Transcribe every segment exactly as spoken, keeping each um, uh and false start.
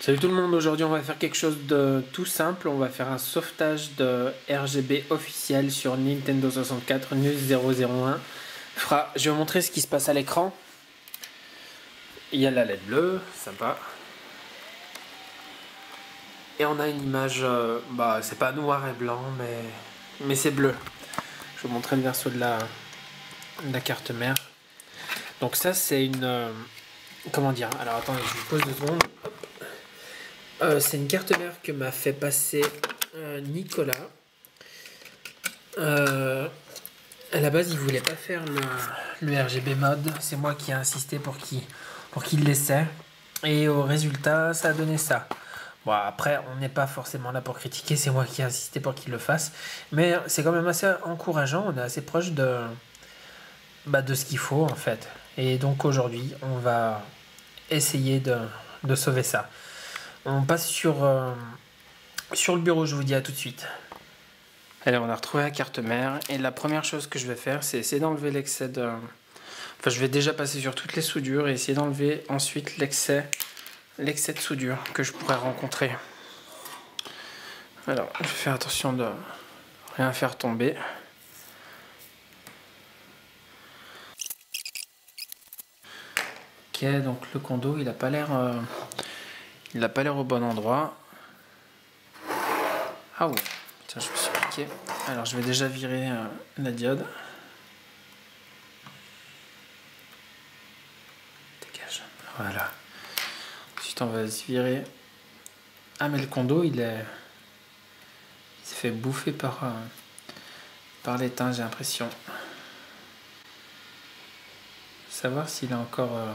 Salut tout le monde, aujourd'hui on va faire quelque chose de tout simple, on va faire un sauvetage de R G B officiel sur Nintendo soixante-quatre N U S zéro zéro un. Je vais vous montrer ce qui se passe à l'écran. Il y a la L E D bleue, sympa. Et on a une image, euh, bah c'est pas noir et blanc, mais, mais c'est bleu. Je vais vous montrer le verso de la, de la carte mère. Donc ça c'est une... Euh, comment dire? Alors attendez, je vous pose deux secondes. Euh, c'est une carte mère que m'a fait passer euh, Nicolas. Euh, à la base il voulait pas faire le, le R G B mode. C'est moi qui ai insisté pour qu'il pour qu'il l'essaie. Et au résultat ça a donné ça. Bon, après on n'est pas forcément là pour critiquer, c'est moi qui ai insisté pour qu'il le fasse. Mais c'est quand même assez encourageant, on est assez proche de, bah, de ce qu'il faut en fait. Et donc aujourd'hui on va essayer de, de sauver ça. On passe sur, euh, sur le bureau, je vous dis à tout de suite. Allez, on a retrouvé la carte mère. Et la première chose que je vais faire, c'est essayer d'enlever l'excès de... Enfin, je vais déjà passer sur toutes les soudures et essayer d'enlever ensuite l'excès l'excès de soudure que je pourrais rencontrer. Alors, je vais faire attention de rien faire tomber. Ok, donc le condo, il n'a pas l'air... Euh... Il n'a pas l'air au bon endroit. Ah ouais, tiens, je me suis piqué. Alors je vais déjà virer euh, la diode. Dégage. Voilà. Ensuite on va se virer. Ah mais le condo il est. Il s'est fait bouffer par, euh, par l'étain, j'ai l'impression. Savoir s'il est encore euh,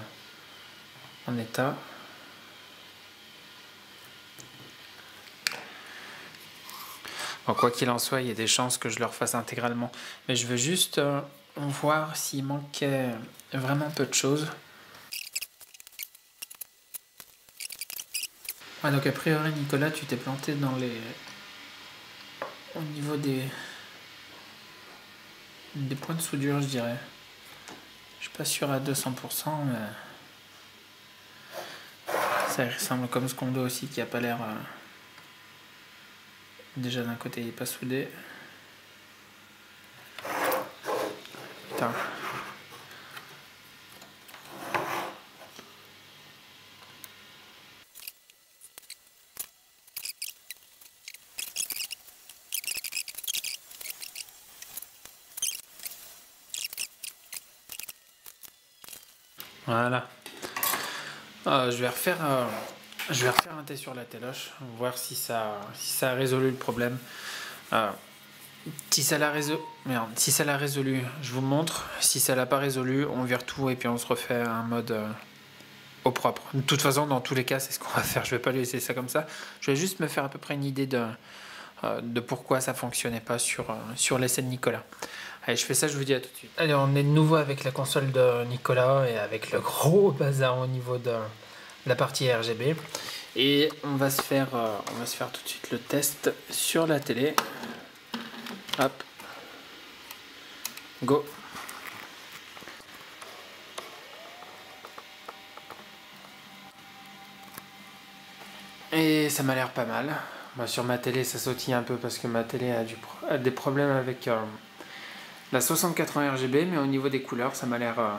en état. Bon, quoi qu'il en soit, il y a des chances que je le refasse intégralement. Mais je veux juste euh, voir s'il manquait vraiment peu de choses. Ouais, donc a priori, Nicolas, tu t'es planté dans les... au niveau des... des points de soudure, je dirais. Je suis pas sûr à deux cents pour cent, mais... ça ressemble comme ce condo aussi, qui a pas l'air... Euh... Déjà d'un côté il n'est pas soudé. Putain. Voilà. Euh, je vais refaire... Euh... Je vais refaire un test sur la téloche, voir si ça, si ça a résolu le problème. Euh, si ça l'a résolu, merde, si ça l'a résolu, je vous montre. Si ça l'a pas résolu, on vire tout et puis on se refait un mode euh, au propre. De toute façon, dans tous les cas, c'est ce qu'on va faire. Je vais pas lui laisser ça comme ça. Je vais juste me faire à peu près une idée de, euh, de pourquoi ça fonctionnait pas sur, euh, sur l'essai de Nicolas. Allez, je fais ça, je vous dis à tout de suite. Allez, on est de nouveau avec la console de Nicolas et avec le gros bazar au niveau de... la partie R G B et on va se faire euh, on va se faire tout de suite le test sur la télé. Hop, go. Et ça m'a l'air pas mal. Moi, sur ma télé ça sautille un peu parce que ma télé a, du pro a des problèmes avec euh, la soixante-quatre R G B, mais au niveau des couleurs ça m'a l'air euh,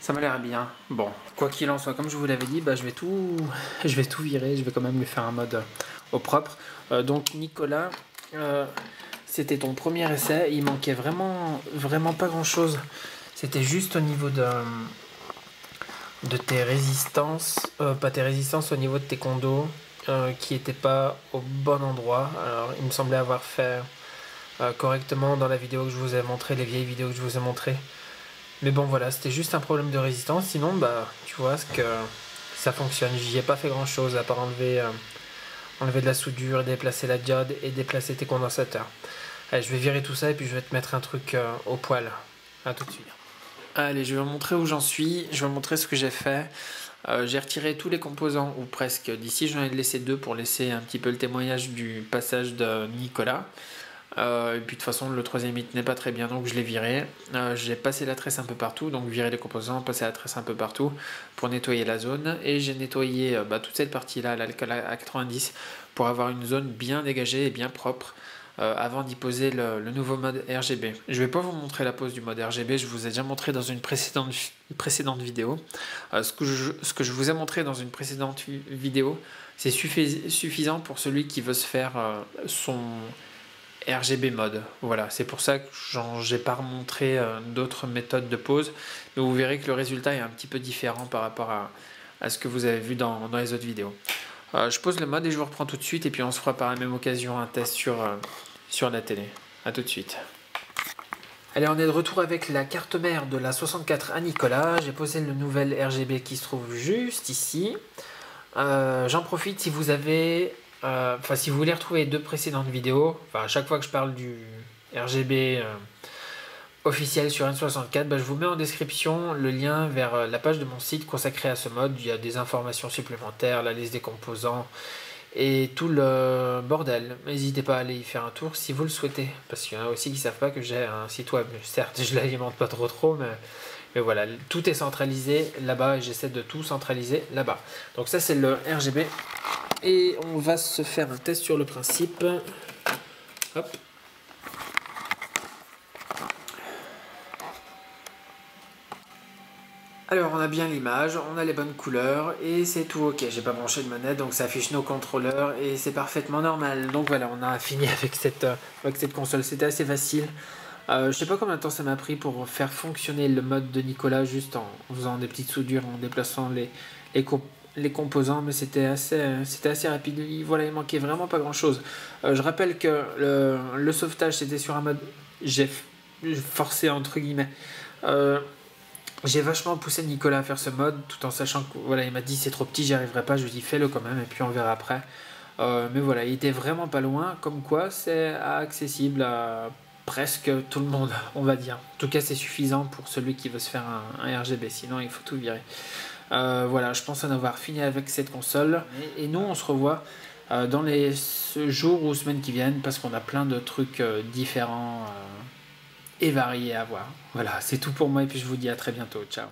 ça m'a l'air bien. Bon, quoi qu'il en soit, comme je vous l'avais dit, bah, je vais tout, je vais tout virer. Je vais quand même lui faire un mode euh, au propre. Euh, donc Nicolas, euh, c'était ton premier essai. Il manquait vraiment, vraiment pas grand-chose. C'était juste au niveau de, de tes résistances, euh, pas tes résistances, au niveau de tes condos euh, qui n'étaient pas au bon endroit. Alors, il me semblait avoir fait euh, correctement dans la vidéo que je vous ai montrée, les vieilles vidéos que je vous ai montrées. Mais bon voilà, c'était juste un problème de résistance, sinon bah tu vois ce que ça fonctionne, j'y ai pas fait grand chose à part enlever, euh, enlever de la soudure, déplacer la diode et déplacer tes condensateurs. Allez, je vais virer tout ça et puis je vais te mettre un truc euh, au poil, à tout de suite. Allez, je vais vous montrer où j'en suis, je vais vous montrer ce que j'ai fait. Euh, j'ai retiré tous les composants, ou presque, d'ici j'en ai laissé deux pour laisser un petit peu le témoignage du passage de Nicolas. Euh, et puis de toute façon le troisième hit n'est pas très bien, donc je l'ai viré. Euh, j'ai passé la tresse un peu partout, donc viré les composants, passé la tresse un peu partout pour nettoyer la zone, et j'ai nettoyé euh, bah, toute cette partie là, l'alcool à quatre-vingt-dix, pour avoir une zone bien dégagée et bien propre euh, avant d'y poser le, le nouveau mode R G B. Je vais pas vous montrer la pose du mode R G B, je vous ai déjà montré dans une précédente, précédente vidéo. Euh, ce, que je, ce que je vous ai montré dans une précédente vidéo, c'est suffi- suffisant pour celui qui veut se faire euh, son R G B mode. Voilà, c'est pour ça que j'ai pas remontré euh, d'autres méthodes de pose, mais vous verrez que le résultat est un petit peu différent par rapport à, à ce que vous avez vu dans, dans les autres vidéos. Euh, je pose le mode et je vous reprends tout de suite, et puis on se fera par la même occasion un test sur, euh, sur la télé. A tout de suite. Allez, on est de retour avec la carte mère de la soixante-quatre à Nicolas. J'ai posé le nouvel R G B qui se trouve juste ici. Euh, j'en profite si vous avez... Enfin, euh, si vous voulez retrouver deux précédentes vidéos, à chaque fois que je parle du R G B euh, officiel sur N soixante-quatre, bah, je vous mets en description le lien vers euh, la page de mon site consacrée à ce mode. Il y a des informations supplémentaires, la liste des composants et tout le bordel. N'hésitez pas à aller y faire un tour si vous le souhaitez, parce qu'il y en a aussi qui ne savent pas que j'ai un site web. Certes, je ne l'alimente pas trop trop, mais... mais voilà, tout est centralisé là-bas et j'essaie de tout centraliser là-bas. Donc ça, c'est le R G B. Et on va se faire un test sur le principe. Hop. Alors, on a bien l'image, on a les bonnes couleurs et c'est tout ok. J'ai pas branché de manette, donc ça affiche nos contrôleurs et c'est parfaitement normal. Donc voilà, on a fini avec cette, avec cette console. C'était assez facile. Euh, je sais pas combien de temps ça m'a pris pour faire fonctionner le mode de Nicolas, juste en faisant des petites soudures, en déplaçant les, les, comp les composants, mais c'était assez, c'était assez rapide. Voilà, il manquait vraiment pas grand chose. Euh, je rappelle que le, le sauvetage c'était sur un mode, j'ai forcé entre guillemets, euh, j'ai vachement poussé Nicolas à faire ce mode, tout en sachant que voilà, il m'a dit c'est trop petit, j'y arriverai pas. Je lui ai dit fais-le quand même et puis on verra après. Euh, mais voilà, il était vraiment pas loin, comme quoi c'est accessible à presque tout le monde, on va dire. En tout cas, c'est suffisant pour celui qui veut se faire un, un R G B, sinon il faut tout virer. Euh, voilà, je pense en avoir fini avec cette console. Et, et nous, on se revoit euh, dans les jours ou semaines qui viennent, parce qu'on a plein de trucs euh, différents euh, et variés à voir. Voilà, c'est tout pour moi, et puis je vous dis à très bientôt. Ciao.